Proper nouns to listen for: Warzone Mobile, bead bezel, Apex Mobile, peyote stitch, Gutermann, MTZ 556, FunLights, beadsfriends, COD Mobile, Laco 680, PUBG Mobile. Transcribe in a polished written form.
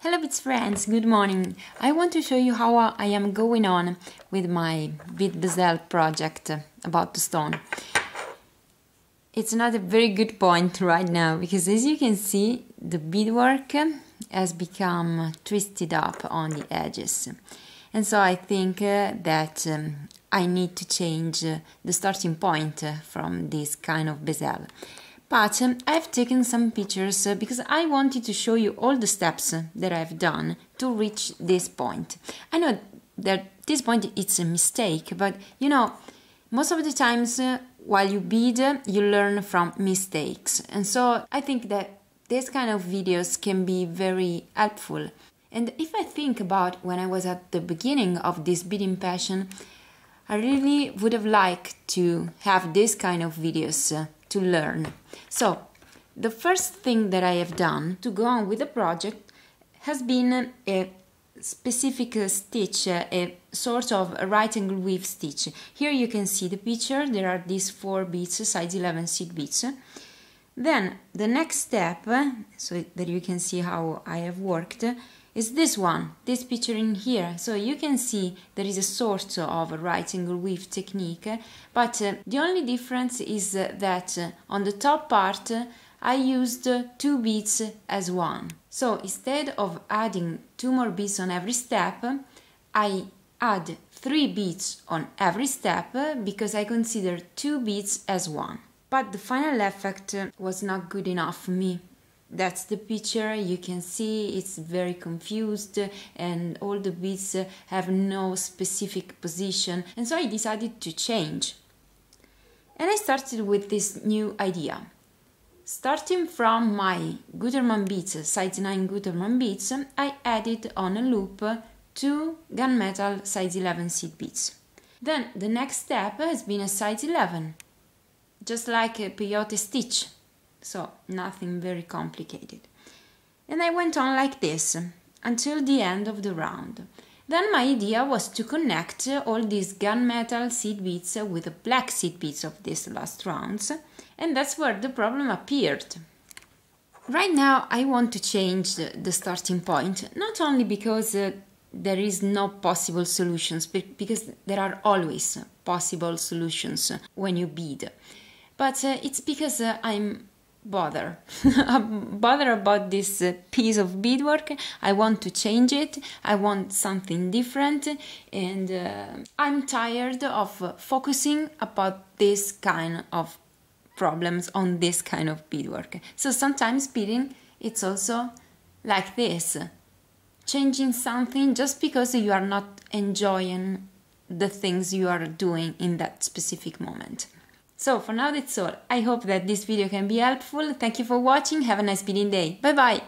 Hello beads friends, good morning. I want to show you how I am going on with my bead bezel project about the stone. It's not a very good point right now because, as you can see, the beadwork has become twisted up on the edges, and so I think that I need to change the starting point from this kind of bezel. But I've taken some pictures because I wanted to show you all the steps that I've done to reach this point. I know that this point it's a mistake, but you know, most of the times while you bead, you learn from mistakes. And so I think that this kind of videos can be very helpful. And if I think about when I was at the beginning of this beading passion, I really would have liked to have this kind of videos to learn. So the first thing that I have done to go on with the project has been a specific stitch, a sort of a right angle weave stitch. Here you can see the picture, there are these 4 beads, size 11 seed beads. Then the next step, so that you can see how I have worked, is this one, this picture in here. So you can see there is a sort of a right angle weave technique, but the only difference is that on the top part I used 2 beads as one. So instead of adding 2 more beads on every step, I add 3 beads on every step because I consider 2 beads as one. But the final effect was not good enough for me. That's the picture, you can see it's very confused and all the beads have no specific position, and so I decided to change. And I started with this new idea. Starting from my Gutermann beads, size 9 Gutermann beads, I added on a loop 2 gunmetal size 11 seed beads. Then the next step has been a size 11, just like a peyote stitch. So nothing very complicated. And I went on like this until the end of the round. Then my idea was to connect all these gunmetal seed beads with the black seed beads of these last rounds, and that's where the problem appeared. Right now I want to change the starting point, not only because there is no possible solutions, but because there are always possible solutions when you bead. But it's because I'm bothered. I'm bothered about this piece of beadwork. I want to change it, I want something different, and I'm tired of focusing about this kind of problems on this kind of beadwork. So sometimes beading it's also like this, changing something just because you are not enjoying the things you are doing in that specific moment. So for now that's all. I hope that this video can be helpful. Thank you for watching. Have a nice beading day. Bye bye!